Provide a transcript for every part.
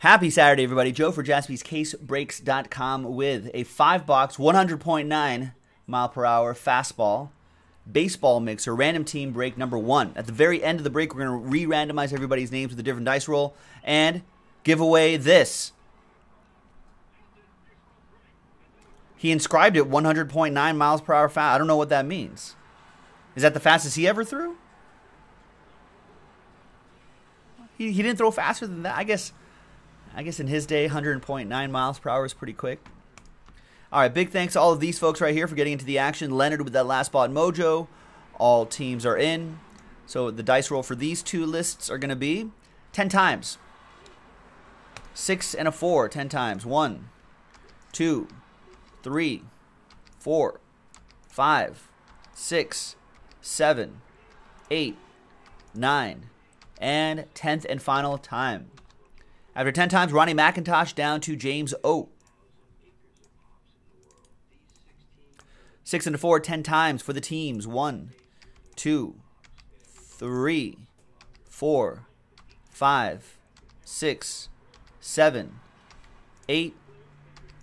Happy Saturday, everybody. Joe for Jaspy's CaseBreaks.com with a 5-box, 100.9-mile-per-hour fastball baseball mixer, random team break number 1. At the very end of the break, we're going to re-randomize everybody's names with a different dice roll and give away this. He inscribed it 100.9 miles per hour fast. I don't know what that means. Is that the fastest he ever threw? He didn't throw faster than that. I guess in his day, 100.9 miles per hour is pretty quick. All right, big thanks to all of these folks right here for getting into the action. Leonard with that last spot mojo. All teams are in. So the dice roll for these two lists are going to be 10 times. 6 and a 4, 10 times. 1, 2, 3, 4, 5, 6, 7, 8, 9, and 10th and final time. After 10 times, Ronnie McIntosh down to James O. 6 and a 4, 10 times for the teams. 1, 2, 3, 4, 5, 6, 7, 8,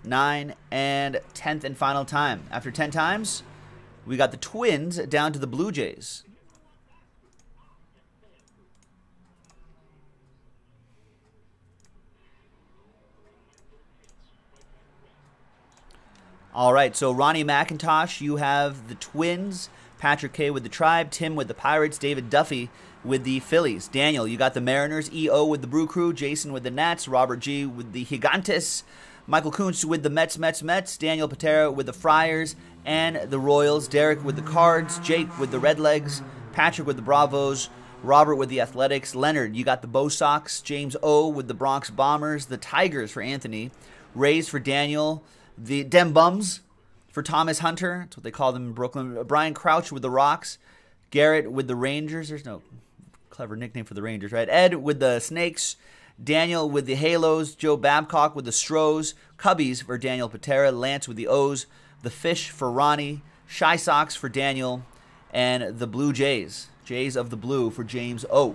9, and 10th and final time. After 10 times, we got the Twins down to the Blue Jays. 1. All right, so Ronnie McIntosh, you have the Twins, Patrick K with the Tribe, Tim with the Pirates, David Duffy with the Phillies. Daniel, you got the Mariners, EO with the Brew Crew, Jason with the Nats, Robert G with the Gigantes, Michael Kuntz with the Mets, Daniel Patera with the Friars and the Royals, Derek with the Cards, Jake with the Redlegs, Patrick with the Bravos, Robert with the Athletics, Leonard, you got the Bo Sox, James O with the Bronx Bombers, the Tigers for Anthony, Rays for Daniel, the Dem Bums for Thomas Hunter. That's what they call them in Brooklyn. Brian Crouch with the Rocks. Garrett with the Rangers. There's no clever nickname for the Rangers, right? Ed with the Snakes. Daniel with the Halos. Joe Babcock with the Strohs. Cubbies for Daniel Patera. Lance with the O's. The Fish for Ronnie. Shy Sox for Daniel. And the Blue Jays. Jays of the Blue for James O.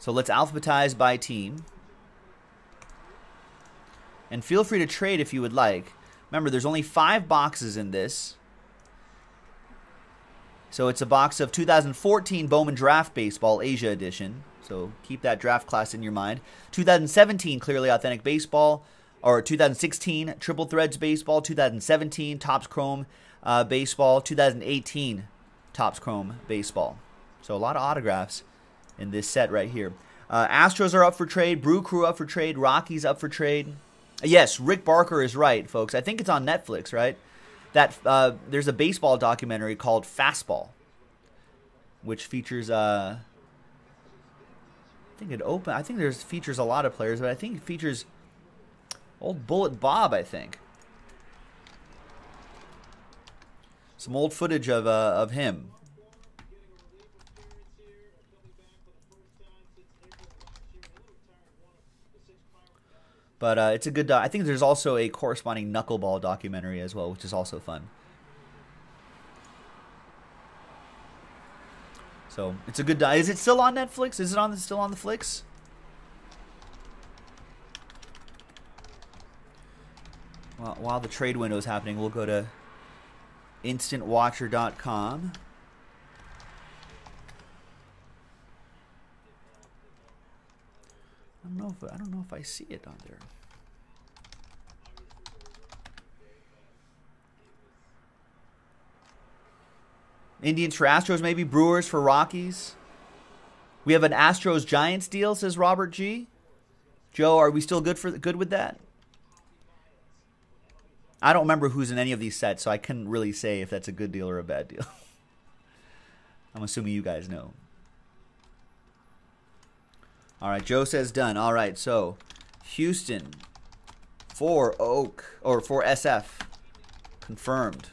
So let's alphabetize by team. And feel free to trade if you would like. Remember, there's only 5 boxes in this. So it's a box of 2014 Bowman Draft Baseball Asia Edition. So keep that draft class in your mind. 2017 Clearly Authentic Baseball. Or 2016 Triple Threads Baseball. 2017 Topps Chrome Baseball. 2018 Topps Chrome Baseball. So a lot of autographs in this set right here. Astros are up for trade. Brew Crew up for trade. Rockies up for trade. Yes, Rick Barker is right, folks. I think it's on Netflix, right? That there's a baseball documentary called Fastball, which features I think it features a lot of players, but I think it features old Bullet Bob. I think some old footage of him. But it's a good. I think there's also a corresponding knuckleball documentary as well, which is also fun. So it's a good. Is it still on Netflix? Is it on still on the flicks? Well, while the trade window is happening, we'll go to instantwatcher.com. I don't know if I see it on there. Indians for Astros, maybe. Brewers for Rockies. We have an Astros Giants deal, says Robert G. Joe, are we still good with that? I don't remember who's in any of these sets, so I couldn't really say if that's a good deal or a bad deal. I'm assuming you guys know. All right, Joe says done. All right, so Houston for Oak or for SF confirmed.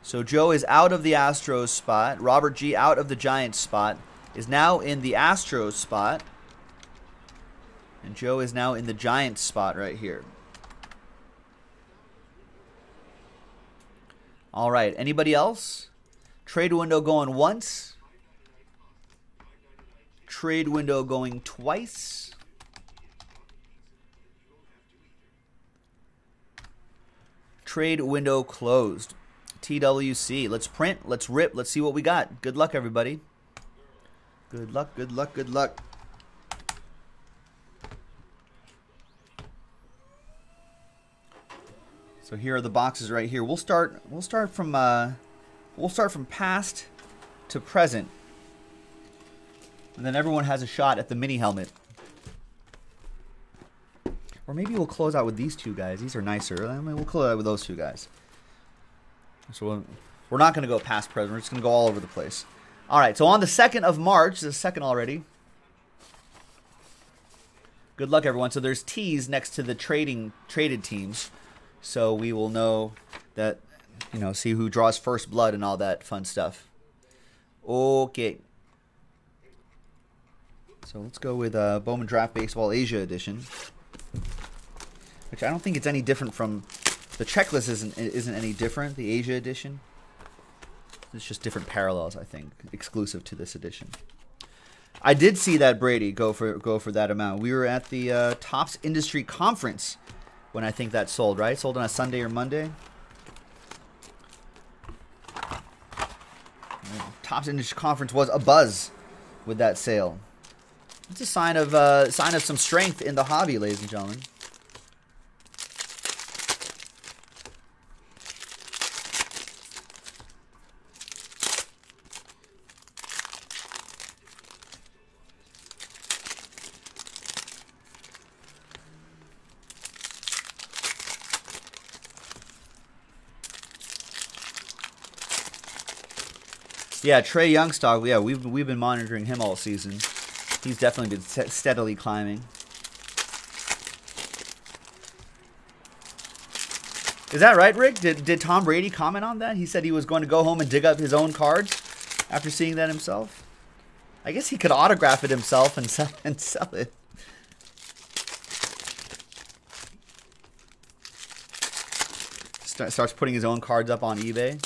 So Joe is out of the Astros spot. Robert G out of the Giants spot is now in the Astros spot, and Joe is now in the Giants spot right here. All right, anybody else? Trade window going once. Trade window going twice. Trade window closed. TWC. Let's print. Let's rip. Let's see what we got. Good luck, everybody. Good luck, good luck, good luck. So here are the boxes right here. We'll start from past to present. And then everyone has a shot at the mini helmet. Or maybe we'll close out with these two guys. These are nicer. I mean, we'll close out with those two guys. So we're not going to go past present. We're just going to go all over the place. All right, so on the 2nd of March, the 2nd already. Good luck, everyone. So there's T's next to the traded teams. So we will know that, you know, see who draws first blood and all that fun stuff. Okay. So let's go with Bowman Draft Baseball Asia Edition, which I don't think it's any different from, the checklist isn't any different, the Asia Edition. It's just different parallels, I think, exclusive to this edition. I did see that Brady go for that amount. We were at the Topps Industry Conference when I think that sold, right? Sold on a Sunday or Monday. Topps Industry Conference was a buzz with that sale. It's a sign of some strength in the hobby, ladies and gentlemen. Yeah, Trey Young stock. Yeah, we've been monitoring him all season. He's definitely been steadily climbing. Is that right, Rick? Did Tom Brady comment on that? He said he was going to go home and dig up his own cards after seeing that himself. I guess he could autograph it himself and sell it. Starts putting his own cards up on eBay.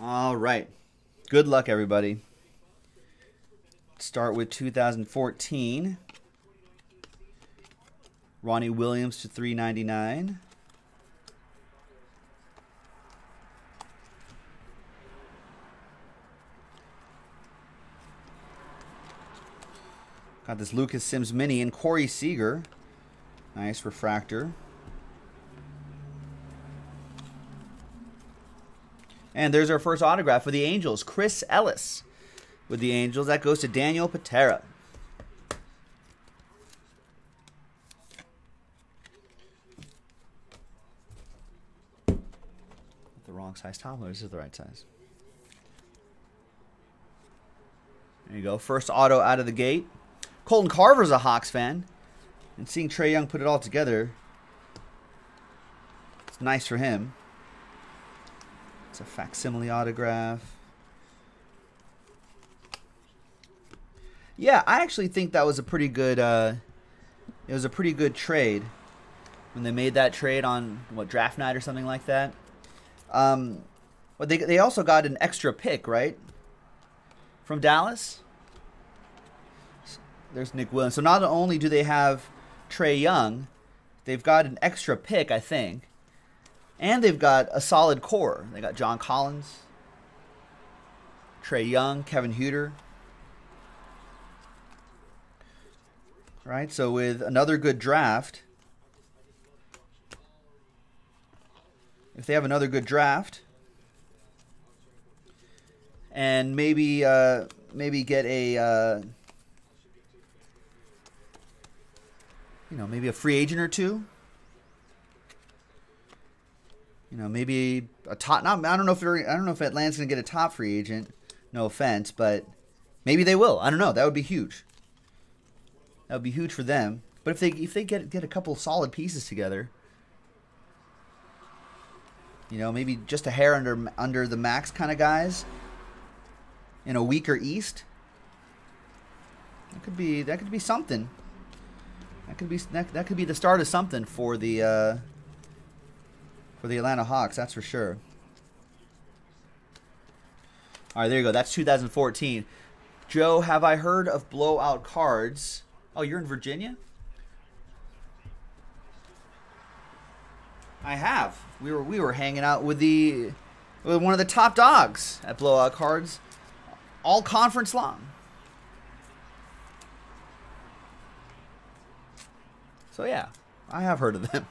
All right. Good luck, everybody. Start with 2014. Ronnie Williams to 399. Got this Lucas Sims Mini and Corey Seager. Nice refractor. And there's our first autograph for the Angels. Chris Ellis with the Angels. That goes to Daniel Patera. The wrong size toppler. This is the right size. There you go. First auto out of the gate. Colton Carver's a Hawks fan. And seeing Trey Young put it all together, it's nice for him. It's a facsimile autograph. Yeah, I actually think that was a pretty good. It was a pretty good trade when they made that trade on what, draft night or something like that. But they also got an extra pick, right, from Dallas. There's Nick Williams. So not only do they have Trey Young, they've got an extra pick, I think. And they've got a solid core. They got John Collins, Trey Young, Kevin Huter. All right, so with another good draft, if they have another good draft, and maybe maybe get a you know, maybe a free agent or two. You know, maybe a top. Not, I don't know if they're, I don't know if Atlanta's gonna get a top free agent. No offense, but maybe they will. I don't know. That would be huge. That would be huge for them. But if they get a couple solid pieces together, you know, maybe just a hair under the max kind of guys in a weaker East, that could be something. That could be the start of something for the Atlanta Hawks. That's for sure. All right, there you go. That's 2014. Joe, have I heard of Blowout Cards? Oh, you're in Virginia? I have. We were hanging out with one of the top dogs at Blowout Cards all conference long. So yeah, I have heard of them.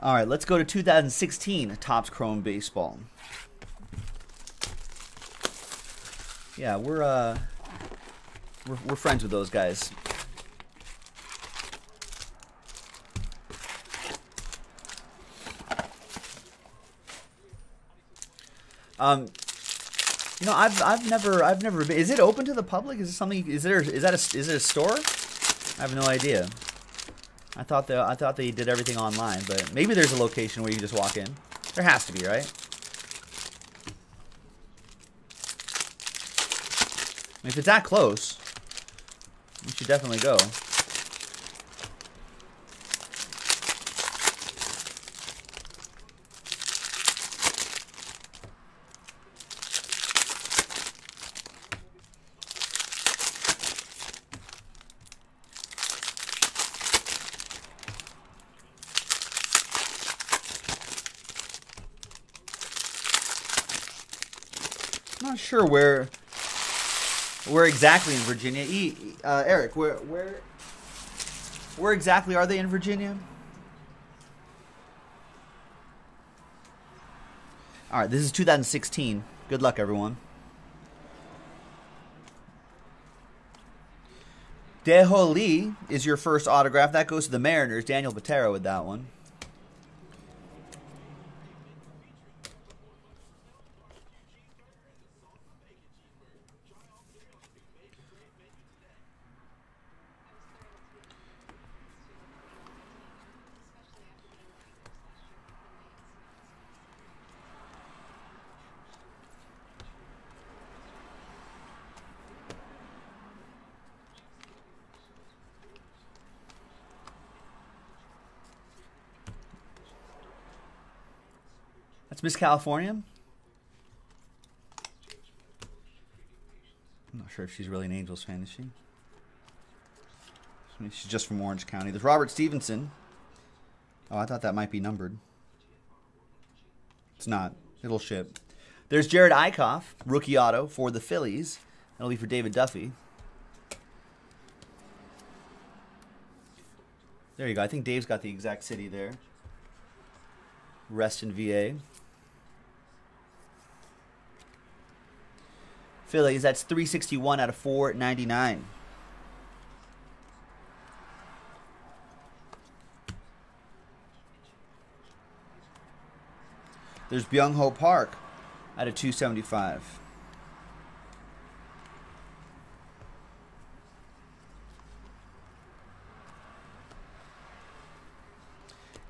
All right, let's go to 2016 Topps Chrome Baseball. Yeah, we're friends with those guys. You know, I've never been. Is it open to the public? Is it something? Is it a store? I have no idea. I thought they did everything online, but maybe there's a location where you can just walk in. There has to be, right? I mean, if it's that close, we should definitely go. I'm not sure where exactly in Virginia. Eric, where exactly are they in Virginia? All right, this is 2016. Good luck, everyone. Deho Lee is your first autograph. That goes to the Mariners. Daniel Patera with that one. It's Miss California. I'm not sure if she's really an Angels fan, is she? I mean, she's just from Orange County. There's Robert Stevenson. Oh, I thought that might be numbered. It's not. It'll ship. There's Jared Eichhoff, rookie auto for the Phillies. That'll be for David Duffy. There you go. I think Dave's got the exact city there. Rest in VA. Phillies, that's 361 out of 499. There's Byung-ho Park out of 275.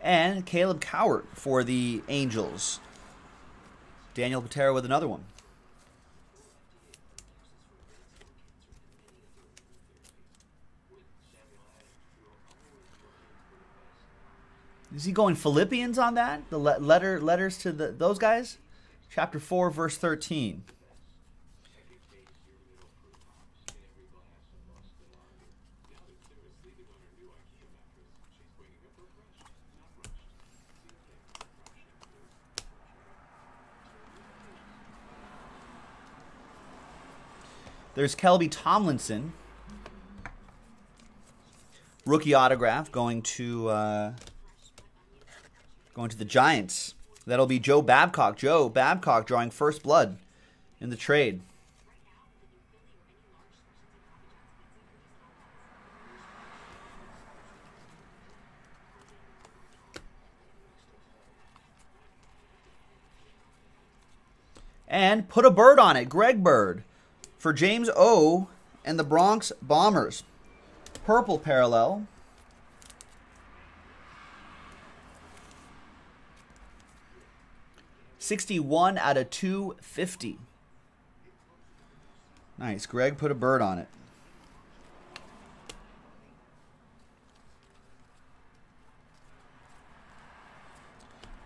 And Caleb Cowart for the Angels. Daniel Patera with another one. Is he going Philippians on that? The letters to those guys? Chapter 4, verse 13. There's Kelby Tomlinson. Rookie autograph going to the Giants. That'll be Joe Babcock. Joe Babcock drawing first blood in the trade. And put a bird on it. Greg Bird for James O and the Bronx Bombers. Purple parallel. /250. Nice. Greg put a bird on it.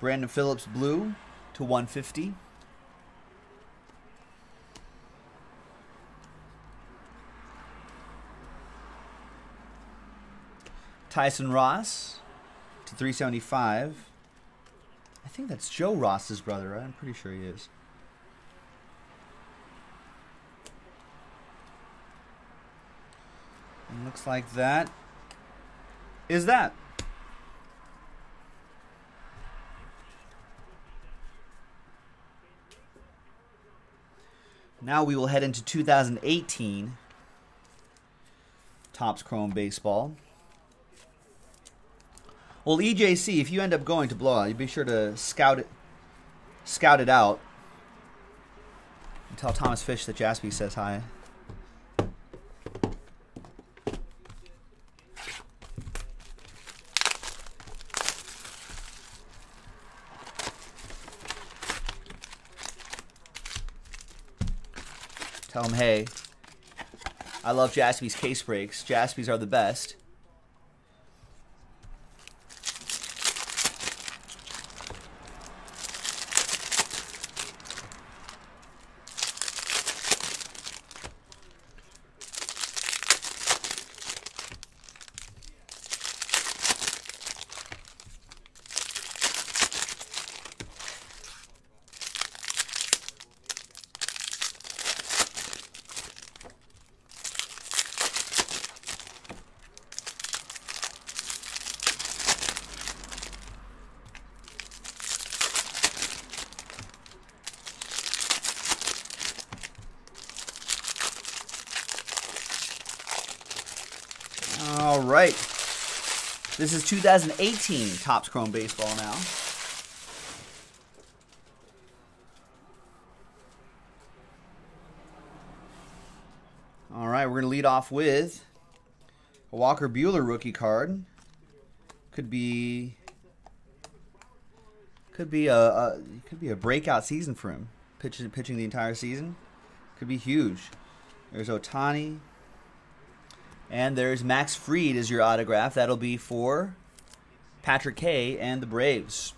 Brandon Phillips blue /150. Tyson Ross /375. I think that's Joe Ross's brother, right? I'm pretty sure he is. And looks like that is that. Now we will head into 2018 Topps Chrome Baseball. Well, EJC, if you end up going to Blowout, you be sure to scout it out. And tell Thomas Fish that Jaspy says hi. Tell him, hey, I love Jaspy's case breaks. Jaspy's are the best. Right. This is 2018 Topps Chrome Baseball now. All right, we're going to lead off with a Walker Buehler rookie card. Could be a breakout season for him. Pitching the entire season could be huge. There's Ohtani. And there's Max Fried as your autograph. That'll be for Patrick K and the Braves.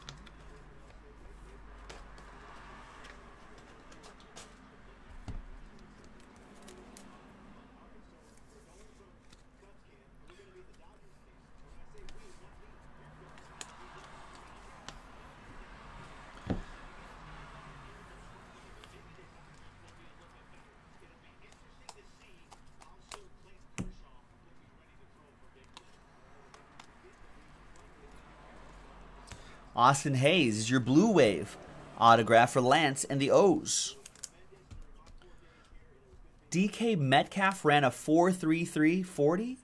Austin Hayes is your Blue Wave autograph for Lance and the O's. DK Metcalf ran a 4.33.40?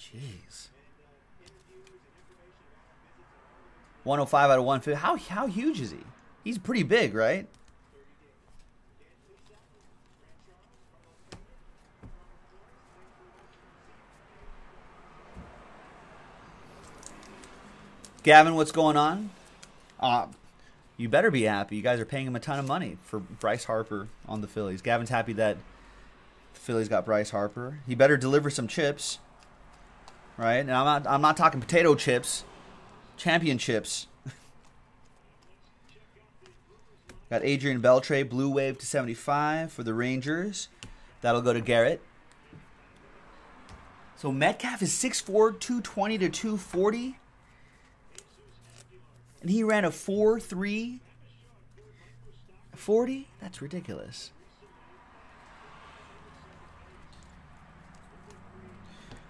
Jeez. 105/150. How huge is he? He's pretty big, right? Gavin, what's going on? You better be happy. You guys are paying him a ton of money for Bryce Harper on the Phillies. Gavin's happy that the Phillies got Bryce Harper. He better deliver some chips, right? And I'm not talking potato chips, champion chips. Got Adrian Beltre, Blue Wave /75 for the Rangers. That'll go to Garrett. So Metcalf is 6'4", 220 to 240. And he ran a 4.3.40? That's ridiculous.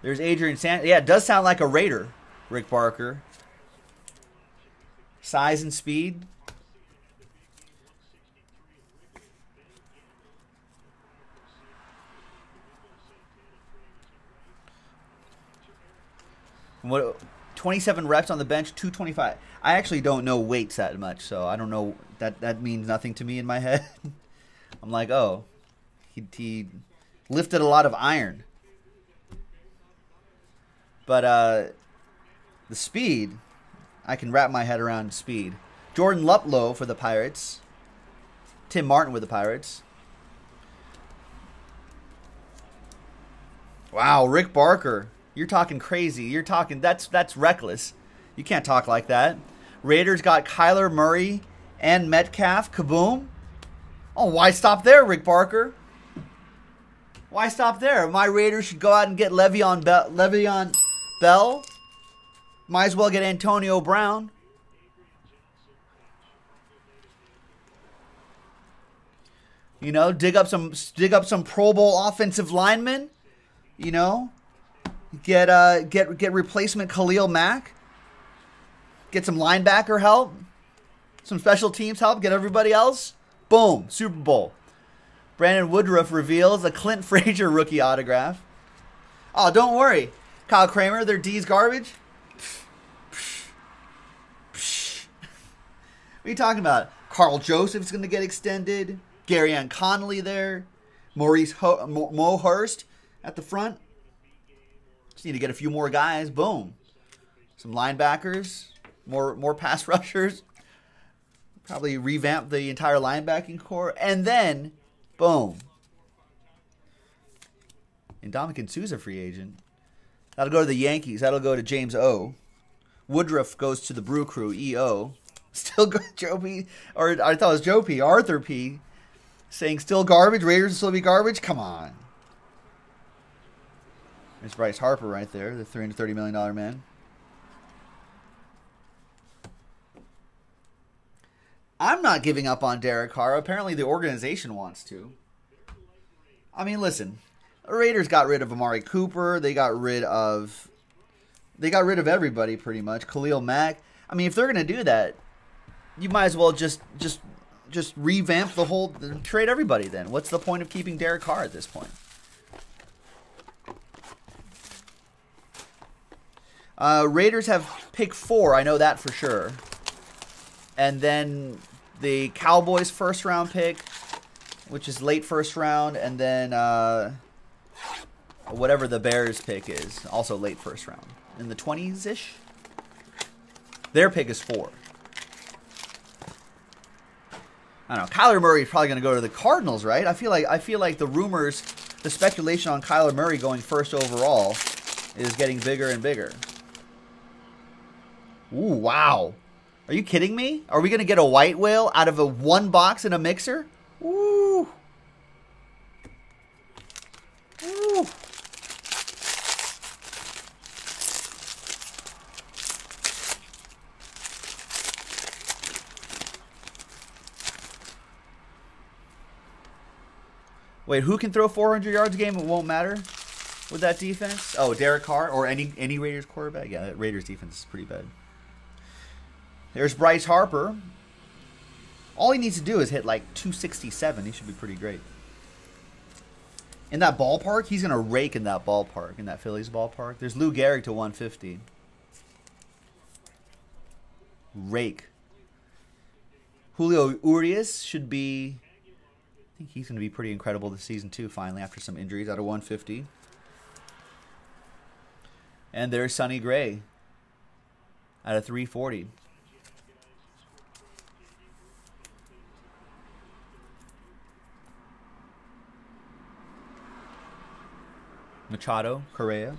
There's Adrian Sanchez. Yeah, it does sound like a Raider, Rick Barker. Size and speed. What? 27 reps on the bench, 225. I actually don't know weights that much, so I don't know. That means nothing to me in my head. I'm like, oh, he lifted a lot of iron. But the speed, I can wrap my head around speed. Jordan Luplow for the Pirates. Tim Martin with the Pirates. Wow, Rick Barker. You're talking crazy. You're talking, that's reckless. You can't talk like that. Raiders got Kyler Murray and Metcalf. Kaboom. Oh, why stop there, Rick Barker? Why stop there? My Raiders should go out and get Le'Veon Bell. Might as well get Antonio Brown. You know, dig up some Pro Bowl offensive linemen, you know. Get replacement Khalil Mack. Get some linebacker help. Some special teams help. Get everybody else. Boom. Super Bowl. Brandon Woodruff reveals a Clint Frazier rookie autograph. Oh, don't worry. Kyle Kramer, their D's garbage. What are you talking about? Carl Joseph's going to get extended. Gary Ann Connolly there. Maurice Mo Hurst at the front. Just need to get a few more guys. Boom. Some linebackers. More pass rushers. Probably revamp the entire linebacking core. And then, boom. And Dominic Souza, free agent. That'll go to the Yankees. That'll go to James O. Woodruff goes to the Brew Crew, E.O. Still good, Joe P. Or I thought it was Joe P. Arthur P. Saying still garbage. Raiders will still be garbage. Come on. There's Bryce Harper right there, the $330 million man. I'm not giving up on Derek Carr. Apparently the organization wants to. I mean, listen. The Raiders got rid of Amari Cooper. They got rid of everybody pretty much. Khalil Mack. I mean, if they're going to do that, you might as well just revamp the whole – trade everybody then. What's the point of keeping Derek Carr at this point? Raiders have pick 4. I know that for sure. And then the Cowboys first round pick, which is late first round. And then whatever the Bears pick is, also late first round. In the 20s-ish. Their pick is 4. I don't know. Kyler Murray is probably going to go to the Cardinals, right? I feel like the rumors, the speculation on Kyler Murray going first overall is getting bigger and bigger. Ooh, wow. Are you kidding me? Are we going to get a white whale out of a one box in a mixer? Ooh. Ooh. Wait, who can throw 400 yards a game? It won't matter with that defense. Oh, Derek Carr or any Raiders quarterback. Yeah, that Raiders defense is pretty bad. There's Bryce Harper. All he needs to do is hit like 267. He should be pretty great. In that ballpark, he's going to rake in that ballpark, in that Phillies ballpark. There's Lou Gehrig to 150. Rake. Julio Urias should be... I think he's going to be pretty incredible this season too, finally, after some injuries, out of 150. And there's Sonny Gray out of 340. Machado, Correa.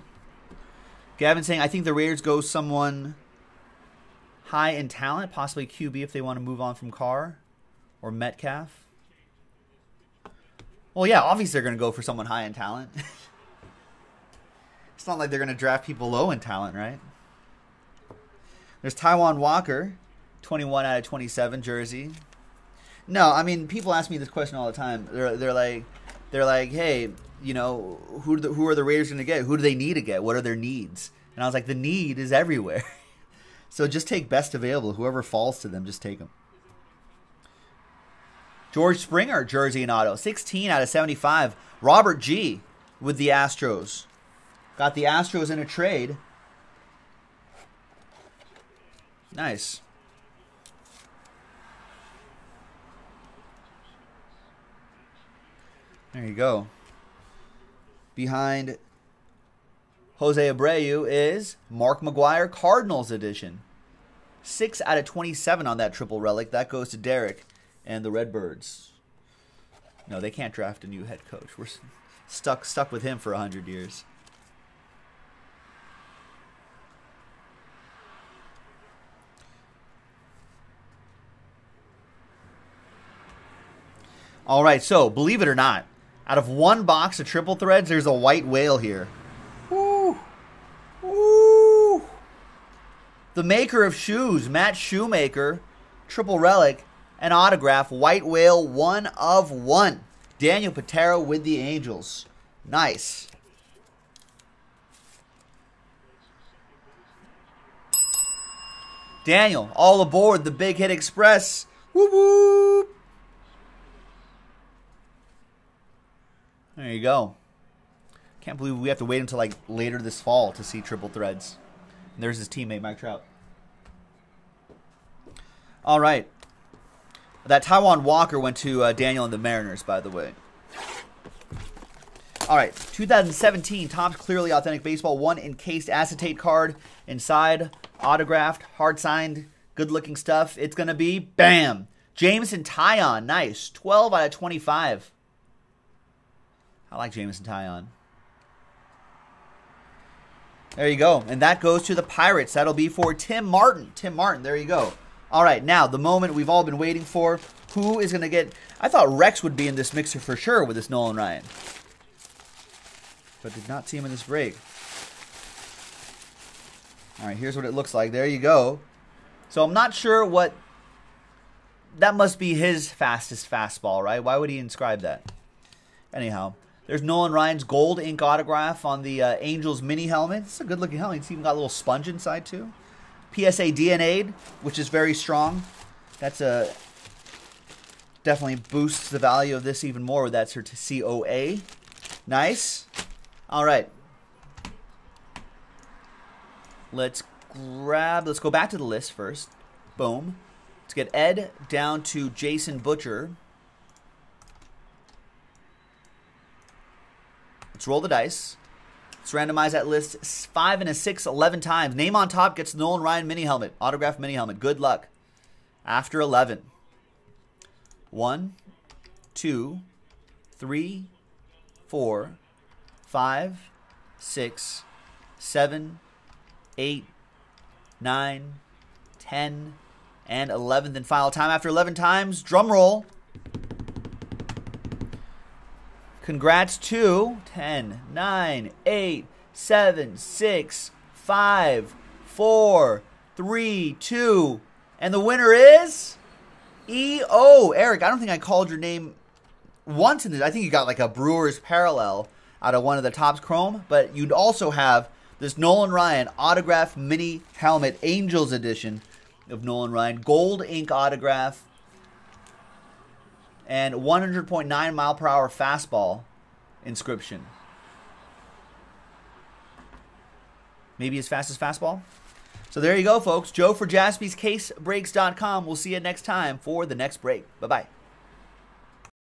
Gavin saying, I think the Raiders go someone high in talent, possibly QB if they want to move on from Carr or Metcalf. Well, yeah, obviously they're going to go for someone high in talent. It's not like they're going to draft people low in talent, right? There's Taiwan Walker, 21 out of 27 jersey. No, I mean, people ask me this question all the time. They're like, hey, you know, who are the Raiders going to get? Who do they need to get? What are their needs? And I was like, the need is everywhere. So just take best available. Whoever falls to them, just take them. George Springer, jersey and auto. 16 out of 75. Robert G. with the Astros. Got the Astros in a trade. Nice. There you go. Behind Jose Abreu is Mark McGwire, Cardinals edition. 6 out of 27 on that triple relic. That goes to Derek and the Redbirds. No, they can't draft a new head coach. We're stuck with him for 100 years. All right, so believe it or not, out of one box of triple threads, there's a white whale here. Woo! Woo! The maker of shoes, Matt Shoemaker, triple relic, and autograph, white whale 1/1. Daniel Patero with the Angels. Nice. Daniel, all aboard the Big Hit Express. Woo woo! There you go. Can't believe we have to wait until like later this fall to see triple threads. And there's his teammate, Mike Trout. All right. That Taiwan Walker went to Daniel and the Mariners, by the way. All right. 2017 Topps Clearly Authentic Baseball. One encased acetate card. Inside, autographed, hard signed, good looking stuff. It's going to be, bam, Jameson Taillon. Nice. 12 out of 25. I like Jameson Taillon. There you go. And that goes to the Pirates. That'll be for Tim Martin. Tim Martin, there you go. All right, now the moment we've all been waiting for. Who is going to get... I thought Rex would be in this mixer for sure with this Nolan Ryan. But did not see him in this break. All right, here's what it looks like. There you go. So I'm not sure what... That must be his fastest fastball, right? Why would he inscribe that? Anyhow... There's Nolan Ryan's gold ink autograph on the Angels mini helmet. It's a good-looking helmet. It's even got a little sponge inside, too. PSA DNA'd, which is very strong. That's a... Definitely boosts the value of this even more with that COA. Nice. All right. Let's grab... Let's go back to the list first. Boom. Let's get Ed down to Jason Butcher. Let's roll the dice. Let's randomize that list 5 and a 6, 11 times. Name on top gets the Nolan Ryan mini helmet. Autograph mini helmet. Good luck. After 11. 1, 2, 3, 4, 5, 6, 7, 8, 9, 10, and 11. Then final time. After 11 times, drum roll. Congrats to 10, 9, 8, 7, 6, 5, 4, 3, 2. And the winner is E.O. Eric, I don't think I called your name once in this. I think you got like a Brewers parallel out of one of the Topps Chrome. But you'd also have this Nolan Ryan autograph mini helmet, Angels edition of Nolan Ryan. Gold ink autograph. And 100.9 mile per hour fastball inscription. Maybe his fastest fastball? So there you go, folks. Joe for Jaspy's CaseBreaks.com. We'll see you next time for the next break. Bye-bye.